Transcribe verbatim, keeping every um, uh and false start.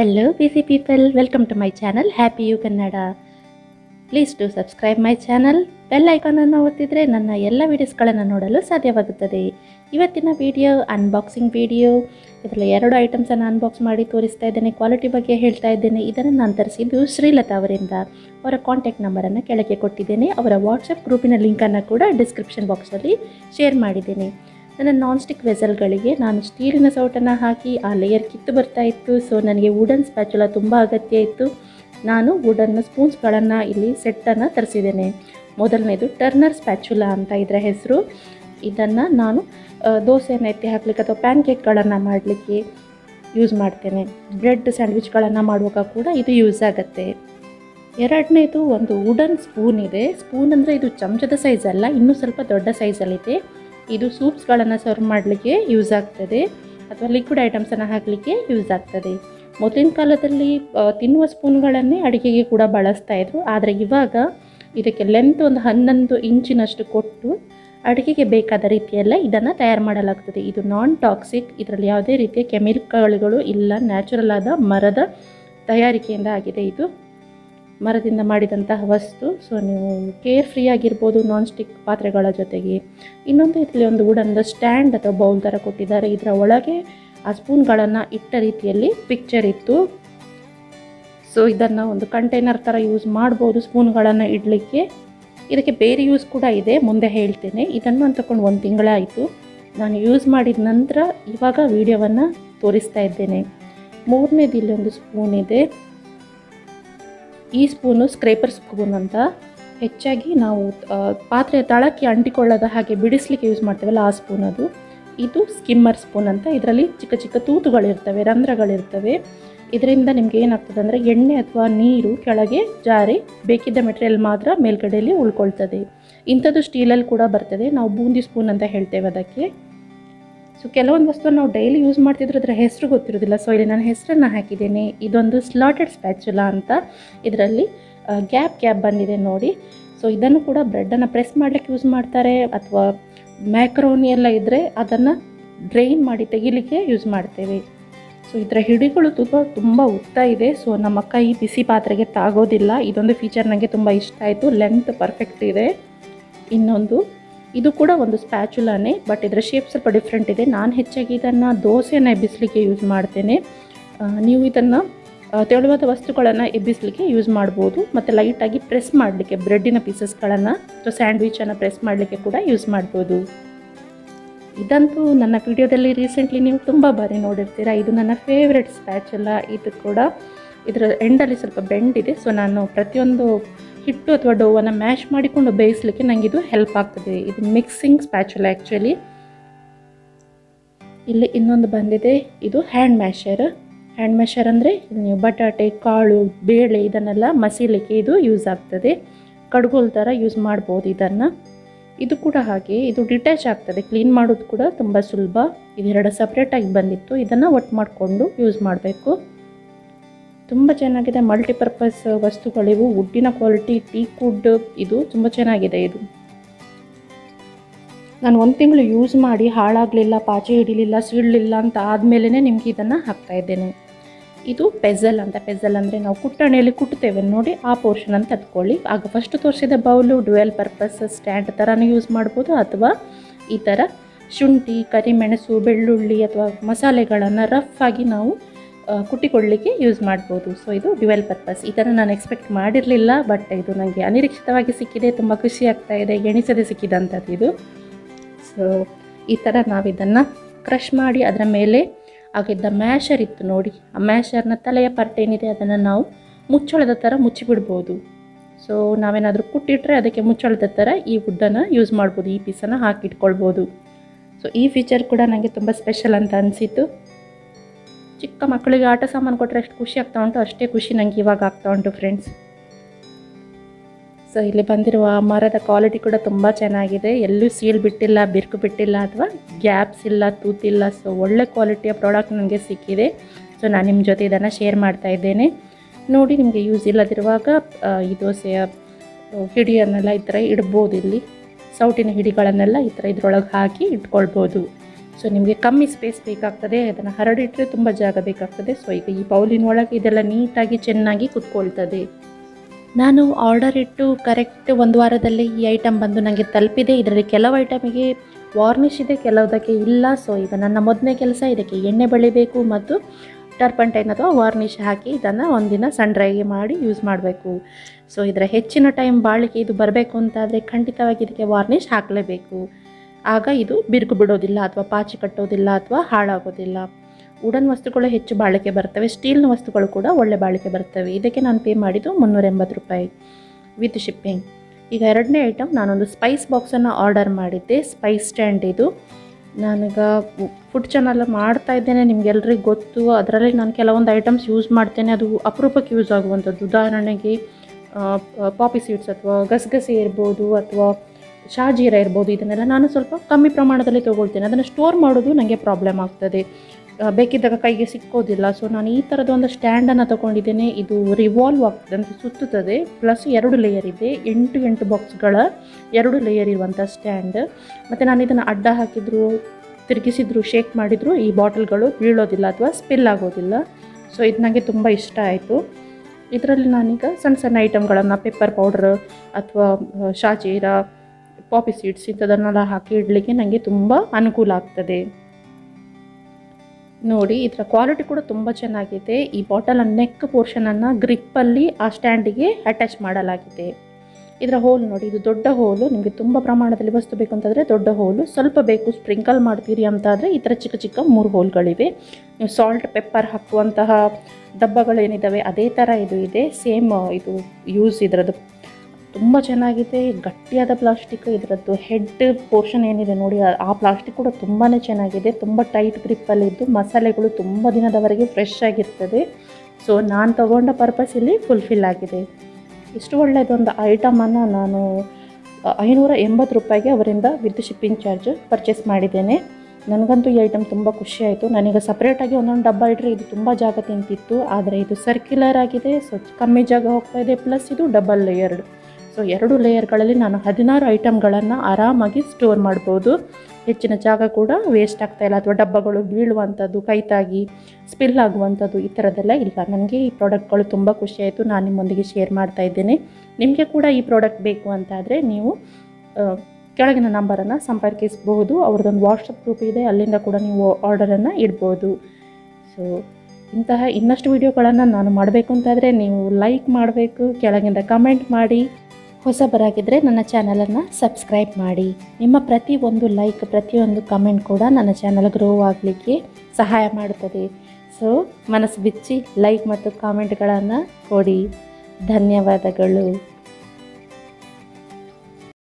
Hello busy people, welcome to my channel Happy You Kannada. Please do subscribe my channel. Bell icon ಅನ್ನು ಒತ್ತಿದ್ರೆ ನನ್ನ ಎಲ್ಲ ವಿಡಿಯೋಸ್ಗಳನ್ನು ನೋಡಲು ಸಾಧ್ಯವಾಗುತ್ತದೆ. ಇವತ್ತಿನ ವಿಡಿಯೋ ಅನ್ಬಾಕ್ಸಿಂಗ್ ವಿಡಿಯೋ. ಇದರಲ್ಲಿ ಎರಡು ಐಟಮ್ಸ್ ಅನ್ನು ಅನ್ಬಾಕ್ಸ್ ಮಾಡಿ ತೋರಿಸ್ತಾ ಇದ್ದೇನೆ. ಕ್ವಾಲಿಟಿ ಬಗ್ಗೆ ಹೇಳ್ತಾ ಇದ್ದೇನೆ. ಇದನ್ನ ನಾನು ತರಿಸಿದ್ದು ಶ್ರೀಲತಾ ಅವರಿಂದ. ಅವರ ಕಾಂಟ್ಯಾಕ್ಟ್ ನಂಬರ್ ಅನ್ನು ಕೆಳಗೆ ಕೊಟ್ಟಿದ್ದೇನೆ. ಅವರ WhatsApp ಗ್ರೂಪಿನ ಲಿಂಕ್ ಅನ್ನು ಕೂಡ ಡಿಸ್ಕ್ರಿಪ್ಷನ್ ಬಾಕ್ಸ್ ಅಲ್ಲಿ ಶೇರ್ ಮಾಡಿದ್ದೇನೆ. ನನ್ನ ನಾನ್ ಸ್ಟಿಕ್ ವೆಸಲ್ಗಳಿಗೆ ನಾನು ಸ್ಟೀಲಿನ ಸೌಟನ್ನು ಹಾಕಿ ಆ ಲೇಯರ್ ಕಿತ್ತು ಬರ್ತಾ ಇತ್ತು. ಸೊ ನನಗೆ ವುಡನ್ ಸ್ಪ್ಯಾಚುಲಾ ತುಂಬ ಅಗತ್ಯ ಇತ್ತು. ನಾನು ವುಡನ್ ಸ್ಪೂನ್ಸ್ಗಳನ್ನು ಇಲ್ಲಿ ಸೆಟ್ಟನ್ನು ತರಿಸಿದ್ದೇನೆ. ಮೊದಲನೇದು ಟರ್ನರ್ ಸ್ಪ್ಯಾಚುಲಾ ಅಂತ ಇದರ ಹೆಸರು. ಇದನ್ನು ನಾನು ದೋಸೆಯನ್ನು ಎತ್ತಿ ಹಾಕಲಿಕ್ಕೆ ಅಥವಾ ಪ್ಯಾನ್ ಕೇಕ್ಗಳನ್ನು ಮಾಡಲಿಕ್ಕೆ ಯೂಸ್ ಮಾಡ್ತೇನೆ. ಬ್ರೆಡ್ ಸ್ಯಾಂಡ್ವಿಚ್ಗಳನ್ನು ಮಾಡುವಾಗ ಕೂಡ ಇದು ಯೂಸ್ ಆಗುತ್ತೆ. ಎರಡನೇದು ಒಂದು ವುಡನ್ ಸ್ಪೂನ್ ಇದೆ. ಸ್ಪೂನ್ ಅಂದರೆ ಇದು ಚಮಚದ ಸೈಜ್ ಅಲ್ಲ, ಇನ್ನೂ ಸ್ವಲ್ಪ ದೊಡ್ಡ ಸೈಜಲ್ಲಿದೆ. ಇದು ಸೂಪ್ಸ್ಗಳನ್ನು ಸರ್ವ್ ಮಾಡಲಿಕ್ಕೆ ಯೂಸ್ ಆಗ್ತದೆ ಅಥವಾ ಲಿಕ್ವಿಡ್ ಐಟಮ್ಸನ್ನು ಹಾಕಲಿಕ್ಕೆ ಯೂಸ್ ಆಗ್ತದೆ. ಮೊದಲಿನ ಕಾಲದಲ್ಲಿ ತಿನ್ನುವ ಸ್ಪೂನ್ಗಳನ್ನೇ ಅಡುಗೆಗೆ ಕೂಡ ಬಳಸ್ತಾ ಇದ್ರು. ಆದರೆ ಇವಾಗ ಇದಕ್ಕೆ ಲೆಂತ್ ಒಂದು ಹನ್ನೊಂದು ಇಂಚಿನಷ್ಟು ಕೊಟ್ಟು ಅಡುಗೆಗೆ ಬೇಕಾದ ರೀತಿಯೆಲ್ಲ ಇದನ್ನು ತಯಾರು ಮಾಡಲಾಗ್ತದೆ. ಇದು ನಾನ್ ಟಾಕ್ಸಿಕ್, ಇದರಲ್ಲಿ ಯಾವುದೇ ರೀತಿಯ ಕೆಮಿಕಲ್ಗಳು ಇಲ್ಲ. ನ್ಯಾಚುರಲ್ ಆದ ಮರದ ತಯಾರಿಕೆಯಿಂದ ಆಗಿದೆ. ಇದು ಮರದಿಂದ ಮಾಡಿದಂತಹ ವಸ್ತು. ಸೊ ನೀವು ಕೇರ್ ಫ್ರೀ ಆಗಿರ್ಬೋದು ನಾನ್ ಸ್ಟಿಕ್ ಪಾತ್ರೆಗಳ ಜೊತೆಗೆ. ಇನ್ನೊಂದು ಇದರಲ್ಲಿ ಒಂದು ವುಡನ್ದು ಸ್ಟ್ಯಾಂಡ್ ಅಥವಾ ಬೌಲ್ ಥರ ಕೊಟ್ಟಿದ್ದಾರೆ. ಇದರ ಒಳಗೆ ಆ ಸ್ಪೂನ್ಗಳನ್ನು ಇಟ್ಟ ರೀತಿಯಲ್ಲಿ ಪಿಕ್ಚರ್ ಇತ್ತು. ಸೊ ಇದನ್ನು ಒಂದು ಕಂಟೈನರ್ ಥರ ಯೂಸ್ ಮಾಡ್ಬೋದು ಸ್ಪೂನ್ಗಳನ್ನು ಇಡಲಿಕ್ಕೆ. ಇದಕ್ಕೆ ಬೇರೆ ಯೂಸ್ ಕೂಡ ಇದೆ, ಮುಂದೆ ಹೇಳ್ತೇನೆ. ಇದನ್ನು ನಾನು ತಗೊಂಡು ಒಂದು ತಿಂಗಳಾಯಿತು. ನಾನು ಯೂಸ್ ಮಾಡಿದ ನಂತರ ಇವಾಗ ವಿಡಿಯೋವನ್ನು ತೋರಿಸ್ತಾ ಇದ್ದೇನೆ. ಮೂರನೇದು ಇಲ್ಲೊಂದು ಸ್ಪೂನ್ ಇದೆ. ಈ ಸ್ಪೂನು ಸ್ಕ್ರೇಪರ್ ಸ್ಪೂನ್ ಅಂತ. ಹೆಚ್ಚಾಗಿ ನಾವು ಪಾತ್ರೆಯ ತಳಕ್ಕೆ ಅಂಟಿಕೊಳ್ಳದ ಹಾಗೆ ಬಿಡಿಸಲಿಕ್ಕೆ ಯೂಸ್ ಮಾಡ್ತೇವಲ್ಲ ಆ ಸ್ಪೂನ್ ಅದು. ಇದು ಸ್ಕಿಮ್ಮರ್ ಸ್ಪೂನ್ ಅಂತ. ಇದರಲ್ಲಿ ಚಿಕ್ಕ ಚಿಕ್ಕ ತೂತುಗಳಿರ್ತವೆ, ರಂಧ್ರಗಳಿರ್ತವೆ. ಇದರಿಂದ ನಿಮ್ಗೆ ಏನಾಗ್ತದೆ ಅಂದರೆ ಎಣ್ಣೆ ಅಥವಾ ನೀರು ಕೆಳಗೆ ಜಾರಿ ಬೇಕಿದ್ದ ಮೆಟೀರಿಯಲ್ ಮಾತ್ರ ಮೇಲ್ಗಡೆಯಲ್ಲಿ ಉಳ್ಕೊಳ್ತದೆ. ಇಂಥದ್ದು ಸ್ಟೀಲಲ್ಲಿ ಕೂಡ ಬರ್ತದೆ, ನಾವು ಬೂಂದಿ ಸ್ಪೂನ್ ಅಂತ ಹೇಳ್ತೇವೆ ಅದಕ್ಕೆ. ಸೊ ಕೆಲವೊಂದು ವಸ್ತು ನಾವು ಡೈಲಿ ಯೂಸ್ ಮಾಡ್ತಿದ್ರು, ಅದರ ಹೆಸರು ಗೊತ್ತಿರೋದಿಲ್ಲ. ಸೊ ಇಲ್ಲಿ ನಾನು ಹೆಸರನ್ನು ಹಾಕಿದ್ದೇನೆ. ಇದೊಂದು ಸ್ಲಾಟೆಡ್ ಸ್ಪ್ಯಾಚುಲಾ ಅಂತ. ಇದರಲ್ಲಿ ಗ್ಯಾಪ್ ಗ್ಯಾಪ್ ಬಂದಿದೆ ನೋಡಿ. ಸೊ ಇದನ್ನು ಕೂಡ ಬ್ರೆಡ್ಡನ್ನು ಪ್ರೆಸ್ ಮಾಡಲಿಕ್ಕೆ ಯೂಸ್ ಮಾಡ್ತಾರೆ ಅಥವಾ ಮ್ಯಾಕ್ರೋನಿ ಎಲ್ಲ ಇದ್ದರೆ ಅದನ್ನು ಡ್ರೈನ್ ಮಾಡಿ ತೆಗಿಲಿಕ್ಕೆ ಯೂಸ್ ಮಾಡ್ತೇವೆ. ಸೊ ಇದರ ಹಿಡಿಗಳು ತುಂಬ ತುಂಬ ಉದ್ದ ಇದೆ. ಸೊ ನಮ್ಮ ಕೈ ಬಿಸಿ ಪಾತ್ರೆಗೆ ತಾಗೋದಿಲ್ಲ. ಇದೊಂದು ಫೀಚರ್ ನನಗೆ ತುಂಬ ಇಷ್ಟ ಆಯಿತು. ಲೆಂತ್ ಪರ್ಫೆಕ್ಟ್ ಇದೆ. ಇನ್ನೊಂದು ಇದು ಕೂಡ ಒಂದು ಸ್ಪ್ಯಾಚುಲಾನೇ, ಬಟ್ ಇದರ ಶೇಪ್ ಸ್ವಲ್ಪ ಡಿಫ್ರೆಂಟ್ ಇದೆ. ನಾನು ಹೆಚ್ಚಾಗಿ ಇದನ್ನು ದೋಸೆಯನ್ನು ಎಬ್ಬಿಸಲಿಕ್ಕೆ ಯೂಸ್ ಮಾಡ್ತೇನೆ. ನೀವು ಇದನ್ನು ತೆಳುವಾದ ವಸ್ತುಗಳನ್ನು ಎಬ್ಬಿಸಲಿಕ್ಕೆ ಯೂಸ್ ಮಾಡ್ಬೋದು ಮತ್ತು ಲೈಟಾಗಿ ಪ್ರೆಸ್ ಮಾಡಲಿಕ್ಕೆ ಬ್ರೆಡ್ಡಿನ ಪೀಸಸ್ಗಳನ್ನು ಅಥವಾ ಸ್ಯಾಂಡ್ವಿಚನ್ನು ಪ್ರೆಸ್ ಮಾಡಲಿಕ್ಕೆ ಕೂಡ ಯೂಸ್ ಮಾಡ್ಬೋದು. ಇದಂತೂ ನನ್ನ ವಿಡಿಯೋದಲ್ಲಿ ರೀಸೆಂಟ್ಲಿ ನೀವು ತುಂಬ ಬಾರಿ ನೋಡಿರ್ತೀರ. ಇದು ನನ್ನ ಫೇವ್ರೆಟ್ ಸ್ಪ್ಯಾಚುಲಾ. ಇದು ಕೂಡ ಇದರ ಎಂಡಲ್ಲಿ ಸ್ವಲ್ಪ ಬೆಂಡ್ ಇದೆ. ಸೊ ನಾನು ಪ್ರತಿಯೊಂದು ಹಿಟ್ಟು ಅಥವಾ ಡೋವನ್ನು ಮ್ಯಾಶ್ ಮಾಡಿಕೊಂಡು ಬೇಯಿಸಲಿಕ್ಕೆ ನನಗೆ ಇದು ಹೆಲ್ಪ್ ಆಗ್ತದೆ. ಇದು ಮಿಕ್ಸಿಂಗ್ ಸ್ಪ್ಯಾಚುಲಾ ಆ್ಯಕ್ಚುಲಿ. ಇಲ್ಲಿ ಇನ್ನೊಂದು ಬಂದಿದೆ, ಇದು ಹ್ಯಾಂಡ್ ಮ್ಯಾಷರ್. ಹ್ಯಾಂಡ್ ಮ್ಯಾಷರ್ ಅಂದರೆ ನೀವು ಬಟಾಟೆ, ಕಾಳು, ಬೇಳೆ ಇದನ್ನೆಲ್ಲ ಮಸೀಲಿಕ್ಕೆ ಇದು ಯೂಸ್ ಆಗ್ತದೆ. ಕಡ್ಗೋಲ್ ಥರ ಯೂಸ್ ಮಾಡ್ಬೋದು ಇದನ್ನು. ಇದು ಕೂಡ ಹಾಗೆ, ಇದು ಡಿಟ್ಯಾಚ್ ಆಗ್ತದೆ. ಕ್ಲೀನ್ ಮಾಡೋದು ಕೂಡ ತುಂಬ ಸುಲಭ. ಇದೆರಡು ಸಪ್ರೇಟಾಗಿ ಬಂದಿತ್ತು. ಇದನ್ನು ಒಟ್ಟು ಮಾಡಿಕೊಂಡು ಯೂಸ್ ಮಾಡಬೇಕು. ತುಂಬ ಚೆನ್ನಾಗಿದೆ. ಮಲ್ಟಿಪರ್ಪಸ್ ವಸ್ತುಗಳಿವು. ವುಡ್ಡಿನ ಕ್ವಾಲಿಟಿ, ಟೀಕ್ ವುಡ್ ಇದು ತುಂಬ ಚೆನ್ನಾಗಿದೆ. ಇದು ನಾನು ಒಂದು ತಿಂಗಳು ಯೂಸ್ ಮಾಡಿ ಹಾಳಾಗಲಿಲ್ಲ, ಪಾಚೆ ಹಿಡಿಲಿಲ್ಲ, ಸೀಳಲಿಲ್ಲ ಅಂತ ಆದಮೇಲೆ ನಿಮಗೆ ಇದನ್ನು ಹಾಕ್ತಾಯಿದ್ದೇನೆ. ಇದು ಪೆಜಲ್ ಅಂತ. ಪೆಜಲ್ ಅಂದರೆ ನಾವು ಕುಟ್ಟಣೆಯಲ್ಲಿ ಕುಟ್ಟುತ್ತೇವೆ ನೋಡಿ, ಆ ಪೋರ್ಷನ್ ಅಂತ ತಟ್ಕೊಳ್ಳಿ. ಆಗ ಫಸ್ಟ್ ತೋರಿಸಿದ ಬೌಲು ಡ್ಯುಯಲ್ ಪರ್ಪಸ್ ಸ್ಟ್ಯಾಂಡ್ ಥರನೂ ಯೂಸ್ ಮಾಡ್ಬೋದು ಅಥವಾ ಈ ಥರ ಶುಂಠಿ, ಕರಿಮೆಣಸು, ಬೆಳ್ಳುಳ್ಳಿ ಅಥವಾ ಮಸಾಲೆಗಳನ್ನು ರಫ್ ಆಗಿ ನಾವು ಕುಟ್ಟಿಕೊಳ್ಳಲಿಕ್ಕೆ ಯೂಸ್ ಮಾಡ್ಬೋದು. ಸೊ ಇದು ಡ್ಯುಯಲ್ ಪರ್ಪಸ್. ಇದನ್ನು ನಾನು ಎಕ್ಸ್ಪೆಕ್ಟ್ ಮಾಡಿರಲಿಲ್ಲ, ಬಟ್ ಇದು ನನಗೆ ಅನಿರೀಕ್ಷಿತವಾಗಿ ಸಿಕ್ಕಿದೆ. ತುಂಬ ಖುಷಿ ಆಗ್ತಾ ಇದೆ, ಎಣಿಸದೆ ಸಿಕ್ಕಿದಂಥದ್ದು ಇದು. ಸೊ ಈ ಥರ ನಾವು ಇದನ್ನು ಕ್ರಷ್ ಮಾಡಿ ಅದರ ಮೇಲೆ ಆಗಿದ್ದ ಮ್ಯಾಷರ್ ಇತ್ತು ನೋಡಿ, ಆ ಮ್ಯಾಷರ್ನ ತಲೆಯ ಪಾರ್ಟ್ ಏನಿದೆ ಅದನ್ನು ನಾವು ಮುಚ್ಚಳದ ಥರ ಮುಚ್ಚಿಬಿಡ್ಬೋದು. ಸೊ ನಾವೇನಾದರೂ ಕುಟ್ಟಿಟ್ರೆ ಅದಕ್ಕೆ ಮುಚ್ಚಳದ ಥರ ಈ ವುಡ್ಡನ್ನು ಯೂಸ್ ಮಾಡ್ಬೋದು, ಈ ಪೀಸನ್ನು ಹಾಕಿಟ್ಕೊಳ್ಬೋದು. ಸೊ ಈ ಫೀಚರ್ ಕೂಡ ನನಗೆ ತುಂಬ ಸ್ಪೆಷಲ್ ಅಂತ ಅನಿಸಿತು. ಚಿಕ್ಕ ಮಕ್ಕಳಿಗೆ ಆಟ ಸಾಮಾನು ಕೊಟ್ಟರೆ ಎಷ್ಟು ಖುಷಿ ಆಗ್ತಾ ಉಂಟು, ಅಷ್ಟೇ ಖುಷಿ ನನಗೆ ಇವಾಗ ಆಗ್ತಾ ಉಂಟು ಫ್ರೆಂಡ್ಸ್. ಸೊ ಇಲ್ಲಿ ಬಂದಿರುವ ಮರದ ಕ್ವಾಲಿಟಿ ಕೂಡ ತುಂಬ ಚೆನ್ನಾಗಿದೆ. ಎಲ್ಲೂ ಸೀಲ್ ಬಿಟ್ಟಿಲ್ಲ, ಬಿರುಕು ಬಿಟ್ಟಿಲ್ಲ ಅಥವಾ ಗ್ಯಾಪ್ಸ್ ಇಲ್ಲ, ತೂತಿಲ್ಲ. ಸೊ ಒಳ್ಳೆ ಕ್ವಾಲಿಟಿಯ ಪ್ರಾಡಕ್ಟ್ ನನಗೆ ಸಿಕ್ಕಿದೆ. ಸೊ ನಾನು ನಿಮ್ಮ ಜೊತೆ ಇದನ್ನು ಶೇರ್ ಮಾಡ್ತಾ ಇದ್ದೇನೆ. ನೋಡಿ, ನಿಮಗೆ ಯೂಸ್ ಇಲ್ಲದಿರುವಾಗ ಈ ದೋಸೆಯ ಹಿಡಿಯನ್ನೆಲ್ಲ ಈ ಥರ ಇಡ್ಬೋದು. ಇಲ್ಲಿ ಸೌಟಿನ ಹಿಡಿಗಳನ್ನೆಲ್ಲ ಈ ಥರ ಇದರೊಳಗೆ ಹಾಕಿ ಇಟ್ಕೊಳ್ಬೋದು. ಸೊ ನಿಮಗೆ ಕಮ್ಮಿ ಸ್ಪೇಸ್ ಬೇಕಾಗ್ತದೆ, ಅದನ್ನು ಹರಡಿಟ್ಟರೆ ತುಂಬ ಜಾಗ ಬೇಕಾಗ್ತದೆ. ಸೊ ಈಗ ಈ ಬೌಲಿನೊಳಗೆ ಇದೆಲ್ಲ ನೀಟಾಗಿ ಚೆನ್ನಾಗಿ ಕುತ್ಕೊಳ್ತದೆ. ನಾನು ಆರ್ಡರ್ ಇಟ್ಟು ಕರೆಕ್ಟ್ ಒಂದು ವಾರದಲ್ಲಿ ಈ ಐಟಮ್ ಬಂದು ನನಗೆ ತಲುಪಿದೆ. ಇದರಲ್ಲಿ ಕೆಲವು ಐಟಮಿಗೆ ವಾರ್ನಿಷ್ ಇದೆ, ಕೆಲವುದಕ್ಕೆ ಇಲ್ಲ. ಸೊ ಈಗ ನನ್ನ ಮೊದಲನೇ ಕೆಲಸ ಇದಕ್ಕೆ ಎಣ್ಣೆ ಬಳಿಬೇಕು ಮತ್ತು ಟರ್ಪಂಟೈನ್ ಅಥವಾ ವಾರ್ನಿಷ್ ಹಾಕಿ ಇದನ್ನು ಒಂದಿನ ಸನ್ ಡ್ರೈಗೆ ಮಾಡಿ ಯೂಸ್ ಮಾಡಬೇಕು. ಸೊ ಇದರ ಹೆಚ್ಚಿನ ಟೈಮ್ ಬಾಳಿಕೆ ಇದು ಬರಬೇಕು ಅಂತಾದರೆ ಖಂಡಿತವಾಗಿ ಇದಕ್ಕೆ ವಾರ್ನಿಷ್ ಹಾಕಲೇಬೇಕು. ಆಗ ಇದು ಬಿರುಕು ಬಿಡೋದಿಲ್ಲ ಅಥವಾ ಪಾಚಿ ಕಟ್ಟೋದಿಲ್ಲ ಅಥವಾ ಹಾಳಾಗೋದಿಲ್ಲ. ವುಡನ್ ವಸ್ತುಗಳು ಹೆಚ್ಚು ಬಾಳಿಕೆ ಬರ್ತವೆ, ಸ್ಟೀಲ್ನ ವಸ್ತುಗಳು ಕೂಡ ಒಳ್ಳೆ ಬಾಳಿಕೆ ಬರ್ತವೆ. ಇದಕ್ಕೆ ನಾನು ಪೇ ಮಾಡಿದ್ದು ಮುನ್ನೂರ ಎಂಬತ್ತು ರೂಪಾಯಿ ವಿತ್ ಶಿಪ್ಪಿಂಗ್. ಈಗ ಎರಡನೇ ಐಟಮ್, ನಾನೊಂದು ಸ್ಪೈಸ್ ಬಾಕ್ಸನ್ನು ಆರ್ಡರ್ ಮಾಡಿದ್ದೆ, ಸ್ಪೈಸ್ ಸ್ಟ್ಯಾಂಡ್. ಇದು ನಾನೀಗ ಫುಡ್ ಚಾನಲ್ ಮಾಡ್ತಾ ಇದ್ದೇನೆ, ನಿಮಗೆಲ್ಲರಿಗೂ ಗೊತ್ತು. ಅದರಲ್ಲಿ ನಾನು ಕೆಲವೊಂದು ಐಟಮ್ಸ್ ಯೂಸ್ ಮಾಡ್ತೇನೆ, ಅದು ಅಪರೂಪಕ್ಕೆ ಯೂಸ್ ಆಗುವಂಥದ್ದು. ಉದಾಹರಣೆಗೆ ಪಾಪಿ ಸೀಡ್ಸ್ ಅಥವಾ ಗಸಗಸೆ ಇರ್ಬೋದು ಅಥವಾ ಶಾಜೀರ ಇರ್ಬೋದು. ಇದನ್ನೆಲ್ಲ ನಾನು ಸ್ವಲ್ಪ ಕಮ್ಮಿ ಪ್ರಮಾಣದಲ್ಲಿ ತೊಗೊಳ್ತೇನೆ, ಅದನ್ನು ಸ್ಟೋರ್ ಮಾಡೋದು ನನಗೆ ಪ್ರಾಬ್ಲಮ್ ಆಗ್ತದೆ, ಬೇಕಿದ್ದಾಗ ಕೈಗೆ ಸಿಕ್ಕೋದಿಲ್ಲ. ಸೊ ನಾನು ಈ ಥರದ ಒಂದು ಸ್ಟ್ಯಾಂಡನ್ನು ತೊಗೊಂಡಿದ್ದೇನೆ, ಇದು ರಿವಾಲ್ವ್ ಆಗ್ತದಂತೆ ಸುತ್ತುತ್ತದೆ. ಪ್ಲಸ್ ಎರಡು ಲೇಯರ್ ಇದೆ, ಎಂಟು ಎಂಟು ಬಾಕ್ಸ್ಗಳ ಎರಡು ಲೇಯರ್ ಇರುವಂಥ ಸ್ಟ್ಯಾಂಡ್. ಮತ್ತು ನಾನು ಇದನ್ನು ಅಡ್ಡ ಹಾಕಿದ್ರು ತಿರುಗಿಸಿದ್ರು ಶೇಕ್ ಮಾಡಿದ್ರು ಈ ಬಾಟಲ್ಗಳು ಬೀಳೋದಿಲ್ಲ ಅಥವಾ ಸ್ಪಿಲ್ ಆಗೋದಿಲ್ಲ. ಸೊ ಇದು ನನಗೆ ತುಂಬ ಇಷ್ಟ ಆಯಿತು. ಇದರಲ್ಲಿ ನಾನೀಗ ಸಣ್ಣ ಸಣ್ಣ ಐಟಮ್ಗಳನ್ನು ಪೆಪ್ಪರ್ ಪೌಡ್ರ್ ಅಥವಾ ಶಾಜೀರಾ ಪಾಪಿ ಸೀಡ್ಸ್ ಇಂಥದನ್ನೆಲ್ಲ ಹಾಕಿ ಇಡಲಿಕ್ಕೆ ನನಗೆ ತುಂಬ ಅನುಕೂಲ ಆಗ್ತದೆ. ನೋಡಿ, ಇದರ ಕ್ವಾಲಿಟಿ ಕೂಡ ತುಂಬ ಚೆನ್ನಾಗಿದೆ. ಈ ಬಾಟಲ್ನ ನೆಕ್ ಪೋರ್ಷನನ್ನು ಗ್ರಿಪ್ಪಲ್ಲಿ ಆ ಸ್ಟ್ಯಾಂಡಿಗೆ ಅಟ್ಯಾಚ್ ಮಾಡಲಾಗಿದೆ. ಇದರ ಹೋಲ್ ನೋಡಿ, ಇದು ದೊಡ್ಡ ಹೋಲು. ನಿಮಗೆ ತುಂಬ ಪ್ರಮಾಣದಲ್ಲಿ ವಸ್ತು ಬೇಕು ಅಂತಂದರೆ ದೊಡ್ಡ ಹೋಲು, ಸ್ವಲ್ಪ ಬೇಕು ಸ್ಪ್ರಿಂಕಲ್ ಮಾಡ್ತೀರಿ ಅಂತಾದರೆ ಈ ಥರ ಚಿಕ್ಕ ಚಿಕ್ಕ ಮೂರು ಹೋಲ್ಗಳಿವೆ. ನೀವು ಸಾಲ್ಟ್ ಪೆಪ್ಪರ್ ಹಾಕುವಂತಹ ಡಬ್ಬಗಳೇನಿದ್ದಾವೆ ಅದೇ ಥರ ಇದು ಇದೆ, ಸೇಮ್ ಇದು ಯೂಸ್. ಇದರದ್ದು ತುಂಬ ಚೆನ್ನಾಗಿದೆ, ಗಟ್ಟಿಯಾದ ಪ್ಲಾಸ್ಟಿಕ್. ಇದರದ್ದು ಹೆಡ್ ಪೋರ್ಷನ್ ಏನಿದೆ ನೋಡಿ, ಆ ಪ್ಲಾಸ್ಟಿಕ್ ಕೂಡ ತುಂಬಾ ಚೆನ್ನಾಗಿದೆ, ತುಂಬ ಟೈಟ್ ಗ್ರಿಪ್ಪಲ್ಲಿದ್ದು ಮಸಾಲೆಗಳು ತುಂಬ ದಿನದವರೆಗೆ ಫ್ರೆಶ್ ಆಗಿರ್ತದೆ. ಸೊ ನಾನು ತಗೊಂಡ ಪರ್ಪಸ್ ಇಲ್ಲಿ ಫುಲ್ಫಿಲ್ ಆಗಿದೆ. ಇಷ್ಟು ಒಳ್ಳೆಯದೊಂದು ಐಟಮನ್ನು ನಾನು ಐನೂರ ಎಂಬತ್ತು ರೂಪಾಯಿಗೆ ಅವರಿಂದ ವಿತ್ ಶಿಪ್ಪಿಂಗ್ ಚಾರ್ಜ್ ಪರ್ಚೇಸ್ ಮಾಡಿದ್ದೇನೆ. ನನಗಂತೂ ಈ ಐಟಮ್ ತುಂಬ ಖುಷಿಯಾಯಿತು. ನಾನೀಗ ಸಪ್ರೇಟಾಗಿ ಒಂದೊಂದು ಡಬ್ಬ ಇಟ್ಟರೆ ಇದು ತುಂಬ ಜಾಗ ತಿಂತಿತ್ತು, ಆದರೆ ಇದು ಸರ್ಕ್ಯುಲರ್ ಆಗಿದೆ, ಸೊ ಕಮ್ಮಿ ಜಾಗ ಹೋಗ್ತಾ ಇದೆ. ಪ್ಲಸ್ ಇದು ಡಬಲ್ ಲೇಯರ್ಡ್, ಸೊ ಎರಡು ಲೇಯರ್ಗಳಲ್ಲಿ ನಾನು ಹದಿನಾರು ಐಟಮ್ಗಳನ್ನು ಆರಾಮಾಗಿ ಸ್ಟೋರ್ ಮಾಡ್ಬೋದು. ಹೆಚ್ಚಿನ ಜಾಗ ಕೂಡ ವೇಸ್ಟ್ ಆಗ್ತಾಯಿಲ್ಲ, ಅಥವಾ ಡಬ್ಬಗಳು ಬೀಳುವಂಥದ್ದು, ಕೈತಾಗಿ ಸ್ಪಿಲ್ ಆಗುವಂಥದ್ದು ಈ ಥರದ್ದೆಲ್ಲ ಇಲ್ಲ. ನನಗೆ ಈ ಪ್ರಾಡಕ್ಟ್ಗಳು ತುಂಬ ಖುಷಿಯಾಯಿತು, ನಾನು ನಿಮ್ಮೊಂದಿಗೆ ಶೇರ್ ಮಾಡ್ತಾ ಇದ್ದೇನೆ. ನಿಮಗೆ ಕೂಡ ಈ ಪ್ರಾಡಕ್ಟ್ ಬೇಕು ಅಂತಾದರೆ ನೀವು ಕೆಳಗಿನ ನಂಬರನ್ನು ಸಂಪರ್ಕಿಸಬಹುದು. ಅವ್ರದ್ದೊಂದು ವಾಟ್ಸಪ್ ಗ್ರೂಪ್ ಇದೆ, ಅಲ್ಲಿಂದ ಕೂಡ ನೀವು ಆರ್ಡರನ್ನು ಇಡ್ಬೋದು. ಸೊ ಇಂತಹ ಇನ್ನಷ್ಟು ವೀಡಿಯೋಗಳನ್ನು ನಾನು ಮಾಡಬೇಕು ಅಂತಾದರೆ ನೀವು ಲೈಕ್ ಮಾಡಬೇಕು, ಕೆಳಗಿಂದ ಕಮೆಂಟ್ ಮಾಡಿ. ಹೊಸಬರಾಗಿದ್ದರೆ ನನ್ನ ಚಾನಲನ್ನು ಸಬ್ಸ್ಕ್ರೈಬ್ ಮಾಡಿ. ನಿಮ್ಮ ಪ್ರತಿಯೊಂದು ಲೈಕ್, ಪ್ರತಿಯೊಂದು ಕಮೆಂಟ್ ಕೂಡ ನನ್ನ ಚಾನಲ್ ಗ್ರೋ ಆಗಲಿಕ್ಕೆ ಸಹಾಯ ಮಾಡುತ್ತದೆ. ಸೊ ಮನಸ್ಸು ಬಿಚ್ಚಿ ಲೈಕ್ ಮತ್ತು ಕಾಮೆಂಟ್ಗಳನ್ನು ಕೊಡಿ. ಧನ್ಯವಾದಗಳು.